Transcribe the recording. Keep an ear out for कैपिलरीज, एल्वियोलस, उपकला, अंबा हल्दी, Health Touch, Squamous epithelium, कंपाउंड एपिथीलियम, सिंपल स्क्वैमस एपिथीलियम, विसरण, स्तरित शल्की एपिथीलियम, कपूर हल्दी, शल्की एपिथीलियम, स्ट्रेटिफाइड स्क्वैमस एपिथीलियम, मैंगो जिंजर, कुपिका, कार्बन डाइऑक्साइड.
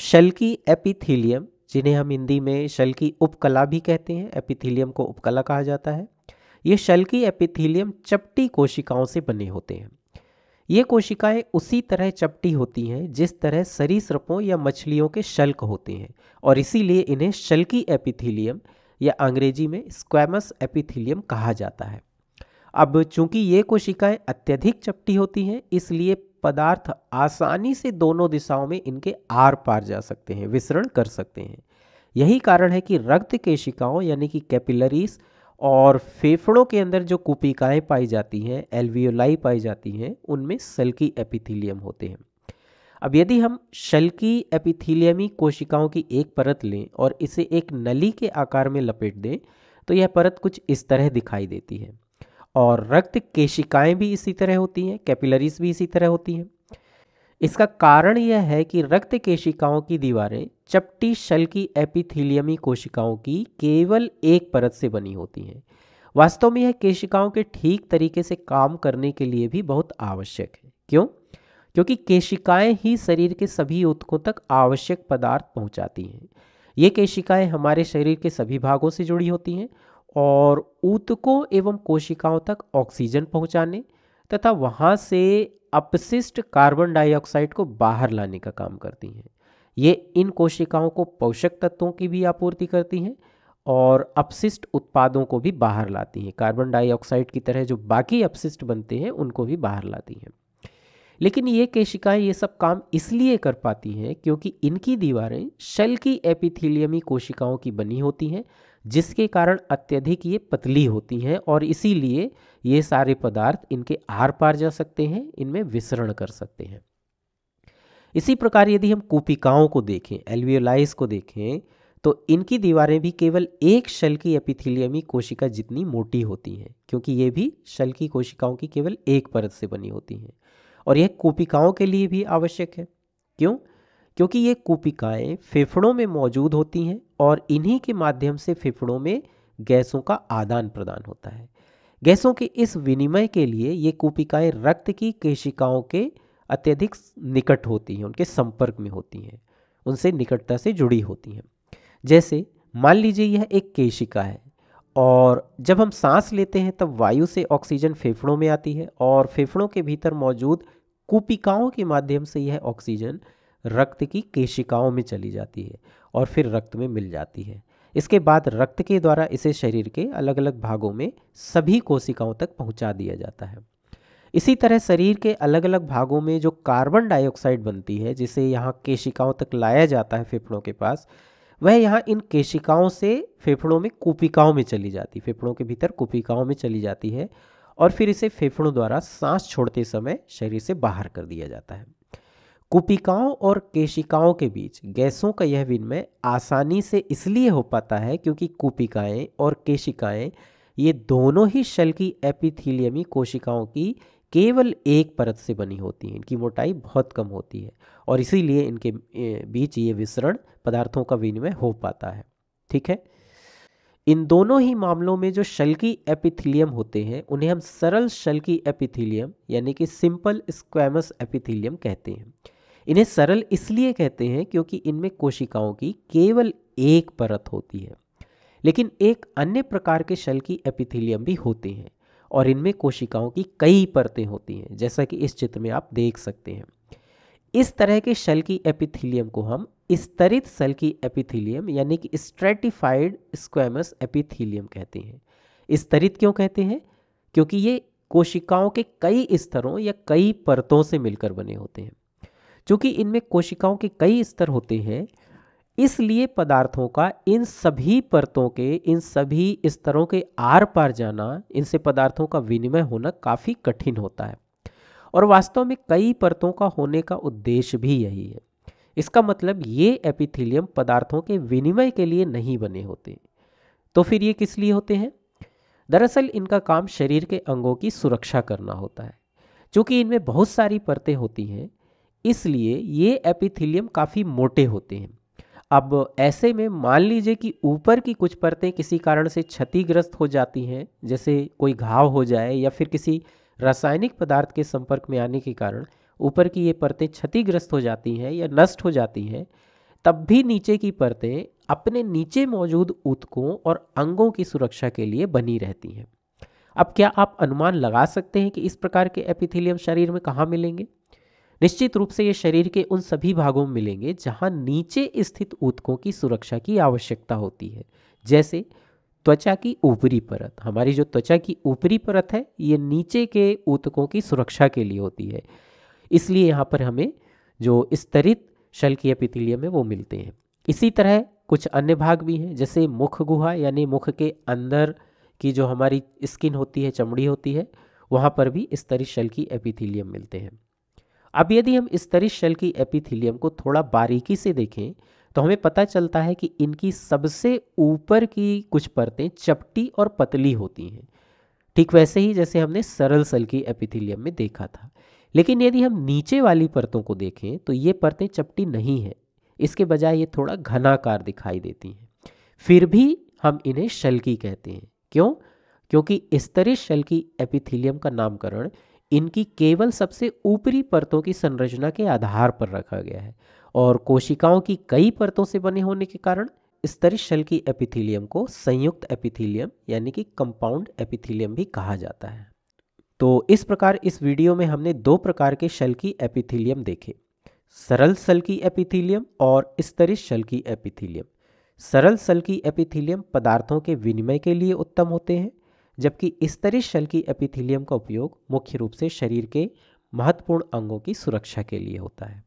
शल्की एपिथीलियम, जिन्हें हम हिंदी में शल्की उपकला भी कहते हैं, एपिथीलियम को उपकला कहा जाता है। ये शल्की एपिथीलियम चपटी कोशिकाओं से बने होते हैं। ये कोशिकाएं उसी तरह चपटी होती हैं जिस तरह सरीसृपों या मछलियों के शल्क होते हैं, और इसीलिए इन्हें शल्की एपिथीलियम या अंग्रेजी में स्क्वैमस एपिथीलियम कहा जाता है। अब चूंकि ये कोशिकाएं अत्यधिक चपटी होती हैं, इसलिए पदार्थ आसानी से दोनों दिशाओं में इनके आर पार जा सकते हैं, विसरण कर सकते हैं। यही कारण है कि रक्त केशिकाओं यानी कि कैपिलरीज और फेफड़ों के अंदर जो कुपिकाएं पाई जाती हैं, एल्वियोलाई पाई जाती हैं, उनमें शल्की एपिथीलियम होते हैं। अब यदि हम शल्की एपिथीलियमी कोशिकाओं की एक परत लें और इसे एक नली के आकार में लपेट दें तो यह परत कुछ इस तरह दिखाई देती है, और रक्त केशिकाएं भी इसी तरह होती हैं, कैपिलरीज भी इसी तरह होती हैं। इसका कारण यह है कि रक्त केशिकाओं की दीवारें चपटी शल्की एपिथीलियमी कोशिकाओं की केवल एक परत से बनी होती हैं। वास्तव में यह केशिकाओं के ठीक तरीके से काम करने के लिए भी बहुत आवश्यक है। क्यों? क्योंकि केशिकाएं ही शरीर के सभी ऊतकों तक आवश्यक पदार्थ पहुंचाती हैं। ये केशिकाएं हमारे शरीर के सभी भागों से जुड़ी होती हैं और ऊतकों एवं कोशिकाओं तक ऑक्सीजन पहुंचाने तथा वहां से अपशिष्ट कार्बन डाइऑक्साइड को बाहर लाने का काम करती हैं। ये इन कोशिकाओं को पोषक तत्वों की भी आपूर्ति करती हैं और अपशिष्ट उत्पादों को भी बाहर लाती हैं। कार्बन डाइऑक्साइड की तरह जो बाकी अपशिष्ट बनते हैं उनको भी बाहर लाती हैं। लेकिन ये केशिकाएं ये सब काम इसलिए कर पाती हैं क्योंकि इनकी दीवारें शल्की एपिथीलियमी कोशिकाओं की बनी होती हैं, जिसके कारण अत्यधिक ये पतली होती हैं और इसीलिए ये सारे पदार्थ इनके आर पार जा सकते हैं, इनमें विसरण कर सकते हैं। इसी प्रकार यदि हम कुपिकाओं को देखें, एल्वियोलाइस को देखें, तो इनकी दीवारें भी केवल एक शल्की एपिथीलियमी कोशिका जितनी मोटी होती हैं, क्योंकि ये भी शल्की कोशिकाओं की केवल एक परत से बनी होती हैं। और यह कुपिकाओं के लिए भी आवश्यक है। क्यों? क्योंकि ये कुपिकाएं फेफड़ों में मौजूद होती हैं और इन्हीं के माध्यम से फेफड़ों में गैसों का आदान प्रदान होता है। गैसों के इस विनिमय के लिए ये कुपिकाएं रक्त की केशिकाओं के अत्यधिक निकट होती हैं, उनके संपर्क में होती हैं, उनसे निकटता से जुड़ी होती हैं। जैसे मान लीजिए यह एक केशिका है और जब हम सांस लेते हैं तब वायु से ऑक्सीजन फेफड़ों में आती है और फेफड़ों के भीतर मौजूद कुपिकाओं के माध्यम से यह ऑक्सीजन रक्त की केशिकाओं में चली जाती है और फिर रक्त में मिल जाती है। इसके बाद रक्त के द्वारा इसे शरीर के अलग अलग भागों में सभी कोशिकाओं तक पहुंचा दिया जाता है। इसी तरह शरीर के अलग अलग भागों में जो कार्बन डाइऑक्साइड बनती है, जिसे यहाँ केशिकाओं तक लाया जाता है फेफड़ों के पास, वह यहाँ इन केशिकाओं से फेफड़ों में कुपिकाओं में चली जाती है, फेफड़ों के भीतर कुपिकाओं में चली जाती है और फिर इसे फेफड़ों द्वारा सांस छोड़ते समय शरीर से बाहर कर दिया जाता है। कुपिकाओं और केशिकाओं के बीच गैसों का यह विनिमय आसानी से इसलिए हो पाता है क्योंकि कुपिकाएं और केशिकाएं ये दोनों ही शल्की एपिथीलियमी कोशिकाओं की केवल एक परत से बनी होती हैं, इनकी मोटाई बहुत कम होती है और इसीलिए इनके बीच ये विसरण पदार्थों का विनिमय हो पाता है। ठीक है, इन दोनों ही मामलों में जो शल्की एपिथीलियम होते हैं उन्हें हम सरल शल्की एपिथीलियम यानी कि सिंपल स्क्वैमस एपिथीलियम कहते हैं। इन्हें सरल इसलिए कहते हैं क्योंकि इनमें कोशिकाओं की केवल एक परत होती है। लेकिन एक अन्य प्रकार के शल्की एपिथीलियम भी होते हैं और इनमें कोशिकाओं की कई परतें होती हैं, जैसा कि इस चित्र में आप देख सकते हैं। इस तरह के शल्की एपिथीलियम को हम स्तरित शल्की एपिथीलियम यानी कि स्ट्रेटिफाइड स्क्वैमस एपिथीलियम कहते हैं। स्तरित क्यों कहते हैं? क्योंकि ये कोशिकाओं के कई स्तरों या कई परतों से मिलकर बने होते हैं। चूँकि इनमें कोशिकाओं के कई स्तर होते हैं, इसलिए पदार्थों का इन सभी परतों के, इन सभी स्तरों के आर पार जाना, इनसे पदार्थों का विनिमय होना काफ़ी कठिन होता है और वास्तव में कई परतों का होने का उद्देश्य भी यही है। इसका मतलब ये एपिथीलियम पदार्थों के विनिमय के लिए नहीं बने होते। तो फिर ये किस लिए होते हैं? दरअसल इनका काम शरीर के अंगों की सुरक्षा करना होता है। चूँकि इनमें बहुत सारी परतें होती हैं, इसलिए ये एपिथीलियम काफ़ी मोटे होते हैं। अब ऐसे में मान लीजिए कि ऊपर की कुछ परतें किसी कारण से क्षतिग्रस्त हो जाती हैं, जैसे कोई घाव हो जाए या फिर किसी रासायनिक पदार्थ के संपर्क में आने के कारण ऊपर की ये परतें क्षतिग्रस्त हो जाती हैं या नष्ट हो जाती हैं, तब भी नीचे की परतें अपने नीचे मौजूद ऊतकों और अंगों की सुरक्षा के लिए बनी रहती हैं। अब क्या आप अनुमान लगा सकते हैं कि इस प्रकार के एपिथीलियम शरीर में कहाँ मिलेंगे? निश्चित रूप से ये शरीर के उन सभी भागों में मिलेंगे जहाँ नीचे स्थित ऊतकों की सुरक्षा की आवश्यकता होती है, जैसे त्वचा की ऊपरी परत। हमारी जो त्वचा की ऊपरी परत है ये नीचे के ऊतकों की सुरक्षा के लिए होती है, इसलिए यहाँ पर हमें जो स्तरित शल्की एपिथीलियम है वो मिलते हैं। इसी तरह कुछ अन्य भाग भी हैं, जैसे मुख गुहा यानी मुख के अंदर की जो हमारी स्किन होती है, चमड़ी होती है, वहाँ पर भी स्तरित शल्की एपिथीलियम मिलते हैं। अब यदि हम स्तरित शल्की एपिथीलियम को थोड़ा बारीकी से देखें तो हमें पता चलता है कि इनकी सबसे ऊपर की कुछ परतें चपटी और पतली होती हैं, ठीक वैसे ही जैसे हमने सरल शल्की एपिथीलियम में देखा था। लेकिन यदि हम नीचे वाली परतों को देखें तो ये परतें चपटी नहीं है, इसके बजाय ये थोड़ा घनाकार दिखाई देती हैं। फिर भी हम इन्हें शल्की कहते हैं। क्यों? क्योंकि स्तरित शल्की एपिथीलियम का नामकरण इनकी केवल सबसे ऊपरी परतों की संरचना के आधार पर रखा गया है और कोशिकाओं की कई परतों से बने होने के कारण स्तरित शल्की एपिथीलियम को संयुक्त एपिथीलियम यानी कि कंपाउंड एपिथीलियम भी कहा जाता है। तो इस प्रकार इस वीडियो में हमने दो प्रकार के शल्की एपिथीलियम देखे, सरल शल्की एपिथीलियम और स्तरित शल्की एपिथीलियम। सरल शल्की एपिथीलियम पदार्थों के विनिमय के लिए उत्तम होते हैं, जबकि स्तरित शल्की एपिथीलियम का उपयोग मुख्य रूप से शरीर के महत्वपूर्ण अंगों की सुरक्षा के लिए होता है।